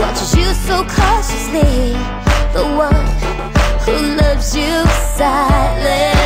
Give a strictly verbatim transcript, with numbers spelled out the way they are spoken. watches you so cautiously, the one who loves you silently.